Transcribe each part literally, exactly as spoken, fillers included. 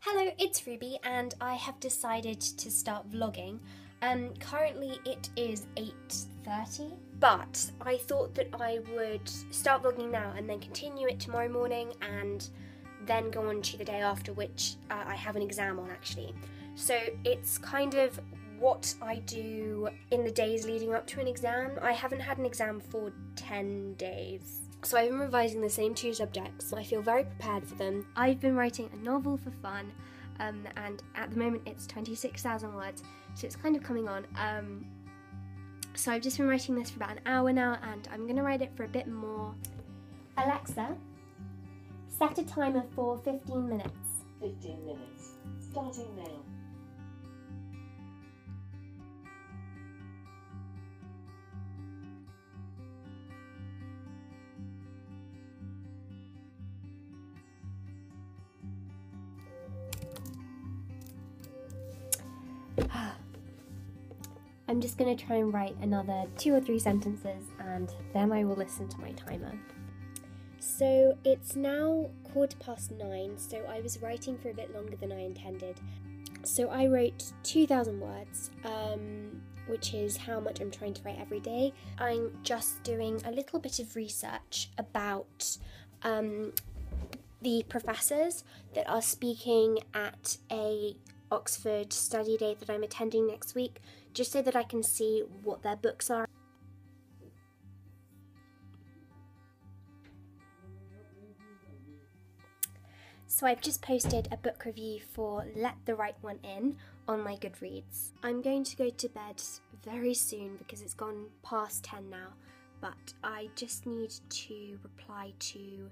Hello, it's Ruby and I have decided to start vlogging. Um, currently it is eight thirty, but I thought that I would start vlogging now and then continue it tomorrow morning and then go on to the day after, which uh, I have an exam on actually. So it's kind of what I do in the days leading up to an exam. I haven't had an exam for ten days. So I've been revising the same two subjects. I feel very prepared for them. I've been writing a novel for fun, um, and at the moment it's twenty-six thousand words, so it's kind of coming on. Um, so I've just been writing this for about an hour now, and I'm gonna write it for a bit more. Alexa, set a timer for fifteen minutes. fifteen minutes, starting now. I'm just going to try and write another two or three sentences and then I will listen to my timer. So it's now quarter past nine, so I was writing for a bit longer than I intended. So I wrote two thousand words, um, which is how much I'm trying to write every day. I'm just doing a little bit of research about um, the professors that are speaking at a Oxford study day that I'm attending next week, just so that I can see what their books are. So I've just posted a book review for Let the Right One In on my Goodreads. I'm going to go to bed very soon because it's gone past ten now, but I just need to reply to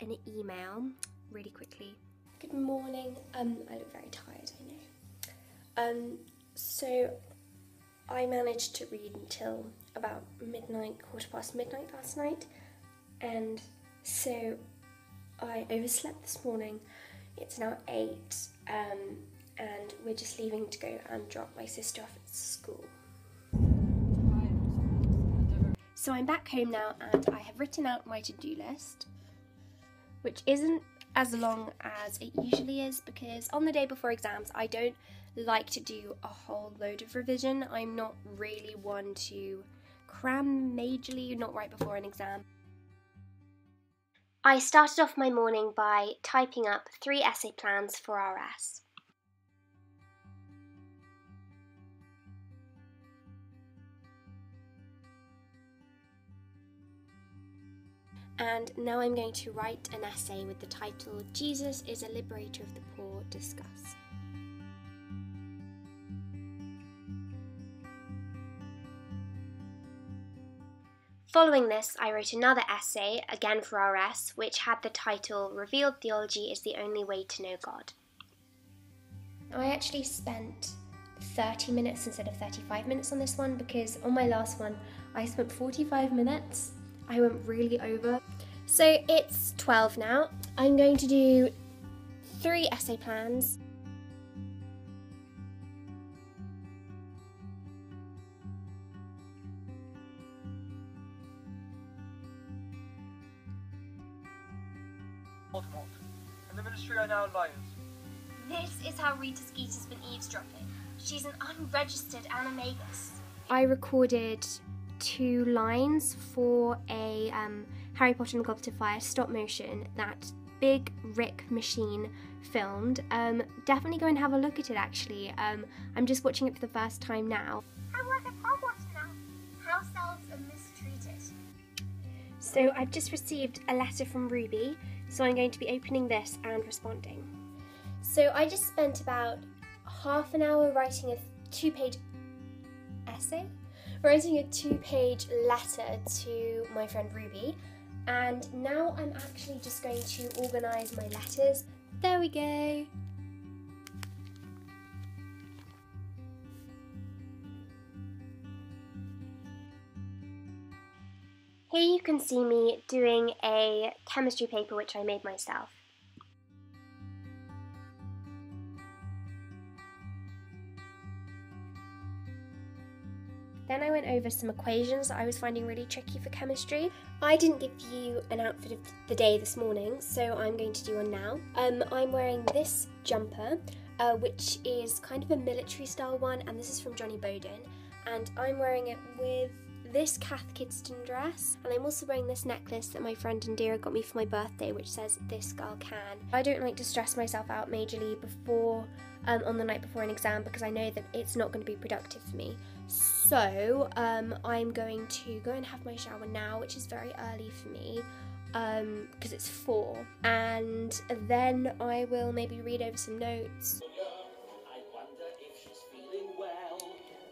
an email really quickly. Good morning. Um, I look very tired, I know. Um, so I managed to read until about midnight, quarter past midnight last night, and so I overslept this morning. It's now eight, um, and we're just leaving to go and drop my sister off at school. So I'm back home now, and I have written out my to-do list, which isn't as long as it usually is because on the day before exams I don't like to do a whole load of revision. I'm not really one to cram majorly, not right before an exam. I started off my morning by typing up three essay plans for R S. And now I'm going to write an essay with the title, Jesus is a Liberator of the Poor, discuss. Following this, I wrote another essay, again for R S, which had the title, Revealed Theology is the Only Way to Know God. I actually spent thirty minutes instead of thirty-five minutes on this one because on my last one, I spent forty-five minutes. I went really over. So it's twelve now. I'm going to do three essay plans. And the ministry are now liars. This is how Rita Skeeter's been eavesdropping. She's an unregistered animagus. I recorded two lines for a um, Harry Potter and the Goblet of Fire stop motion that Big Rick Machine filmed. Um, definitely go and have a look at it actually. Um, I'm just watching it for the first time now. I work at Hogwarts now. House elves are mistreated. So I've just received a letter from Ruby, so I'm going to be opening this and responding. So I just spent about half an hour writing a two-page essay. Writing a two-page letter to my friend Ruby, and now I'm actually just going to organise my letters. There we go! Here you can see me doing a chemistry paper which I made myself. Then I went over some equations that I was finding really tricky for chemistry. I didn't give you an outfit of the day this morning, so I'm going to do one now. Um, I'm wearing this jumper, uh, which is kind of a military style one, and this is from Johnny Bowden. And I'm wearing it with this Kath Kidston dress, and I'm also wearing this necklace that my friend Indira got me for my birthday, which says "This girl can." I don't like to stress myself out majorly before um, on the night before an exam, because I know that it's not going to be productive for me. So um, I'm going to go and have my shower now, which is very early for me because um, it's four, and then I will maybe read over some notes.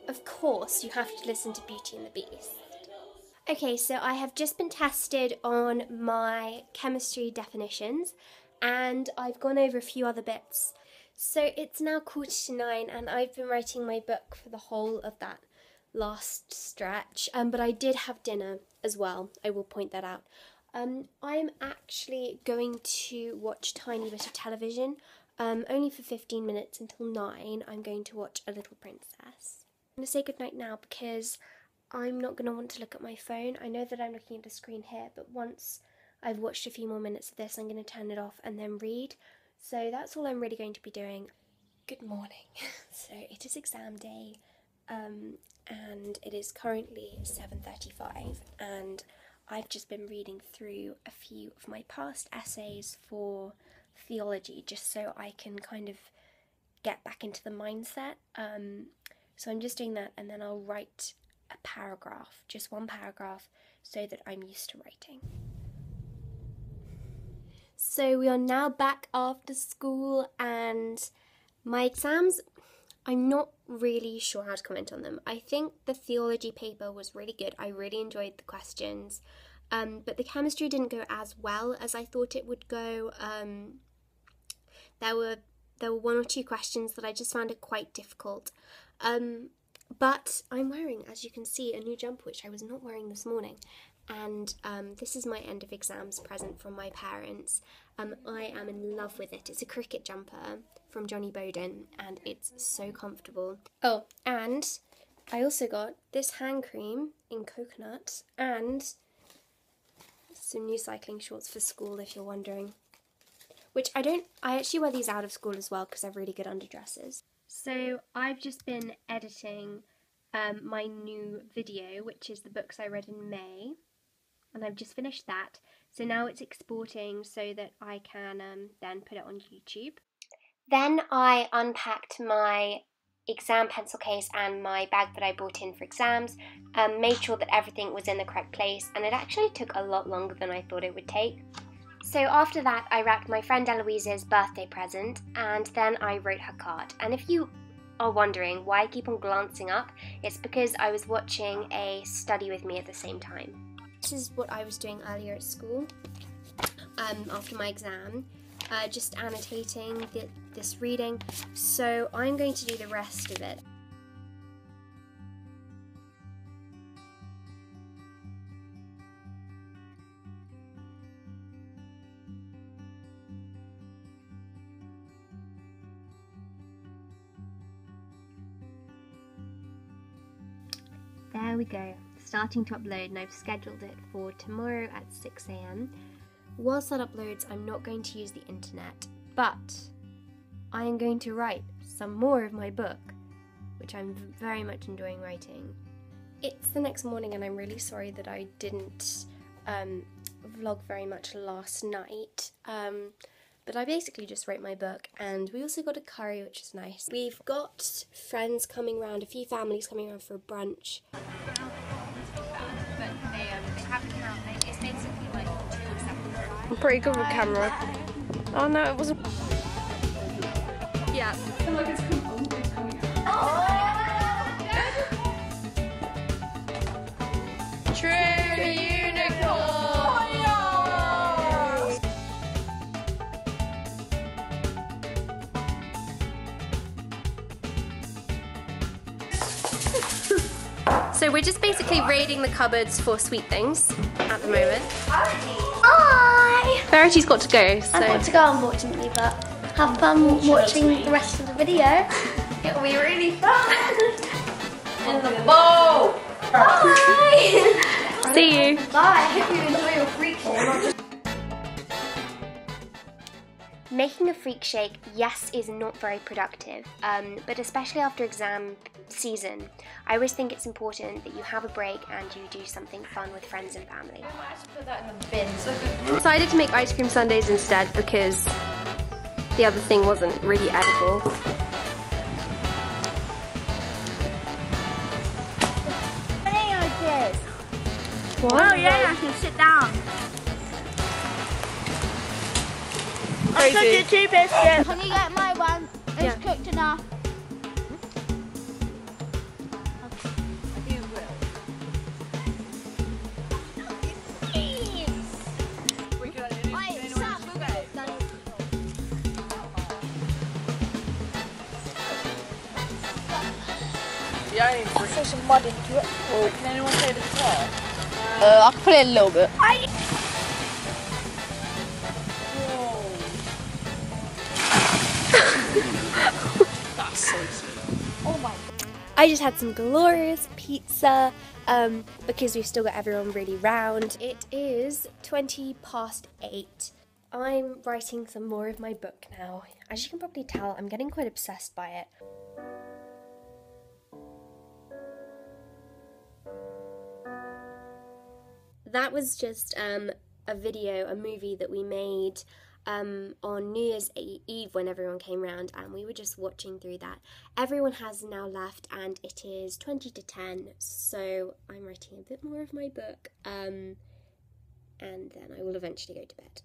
Of course, you have to listen to Beauty and the Beast. Okay, so I have just been tested on my chemistry definitions, and I've gone over a few other bits. So it's now quarter to nine, and I've been writing my book for the whole of that last stretch, um, but I did have dinner as well, I will point that out. Um, I'm actually going to watch a tiny bit of television, um, only for fifteen minutes until nine. I'm going to watch A Little Princess. I'm going to say goodnight now because I'm not going to want to look at my phone. I know that I'm looking at the screen here, but once I've watched a few more minutes of this, I'm going to turn it off and then read. So that's all I'm really going to be doing. Good morning. So it is exam day, um, and it is currently seven thirty-five, and I've just been reading through a few of my past essays for theology, just so I can kind of get back into the mindset. Um, So I'm just doing that, and then I'll write a paragraph, just one paragraph, so that I'm used to writing. So we are now back after school, and my exams, I'm not really sure how to comment on them. I think the theology paper was really good. I really enjoyed the questions, um, but the chemistry didn't go as well as I thought it would go. Um, there were there were one or two questions that I just found it quite difficult. Um, but I'm wearing, as you can see, a new jumper, which I was not wearing this morning. And um, this is my end of exams present from my parents. Um, I am in love with it. It's a cricket jumper from Johnny Bowden, and it's so comfortable. Oh, and I also got this hand cream in coconut and some new cycling shorts for school, if you're wondering. Which I don't, I actually wear these out of school as well, because they're really good underdresses. So I've just been editing um, my new video, which is the books I read in May, and I've just finished that. So now it's exporting so that I can um, then put it on YouTube. Then I unpacked my exam pencil case and my bag that I brought in for exams, um, made sure that everything was in the correct place, and it actually took a lot longer than I thought it would take. So after that, I wrapped my friend Eloise's birthday present, and then I wrote her card. And if you are wondering why I keep on glancing up, it's because I was watching a study with me at the same time. This is what I was doing earlier at school, um, after my exam, uh, just annotating the, this reading. So I'm going to do the rest of it. There we go, starting to upload, and I've scheduled it for tomorrow at six A M. Whilst that uploads, I'm not going to use the internet, but I am going to write some more of my book, which I'm very much enjoying writing. It's the next morning, and I'm really sorry that I didn't um, vlog very much last night, um, but I basically just wrote my book, and we also got a curry, which is nice. We've got friends coming round, a few families coming round for a brunch. But they, um, they have a count, it's basically like two or seven. I'm pretty good with camera. Oh no, it wasn't. Yeah. I feel like it's coming out. True! So we're just basically raiding the cupboards for sweet things at the moment. Hi! Verity's got to go, so... I've got to go, unfortunately, but have fun watching the rest of the video. It'll be really fun! In the bowl! Bye. See you. Bye. I hope you enjoy your freak shake. Making a freak shake, yes, is not very productive, um, but especially after exam season, I always think it's important that you have a break and you do something fun with friends and family. I might actually put that in the bin. I decided to make ice cream sundaes instead because the other thing wasn't really edible. What? Oh yeah, I can sit down. Crazy. I cooked two biscuits. Can you get my one? It's yeah. cooked enough. You will. I'll throw some mud into it. Oh. Can anyone play the guitar? Uh, I can put it in a little bit. I... That's so sweet. Oh my. I just had some glorious pizza um, because we've still got everyone really round. It is twenty past eight. I'm writing some more of my book now. As you can probably tell, I'm getting quite obsessed by it. That was just um, a video, a movie that we made um, on New Year's Eve when everyone came round, and we were just watching through that. Everyone has now left and it is twenty to ten, so I'm writing a bit more of my book um, and then I will eventually go to bed.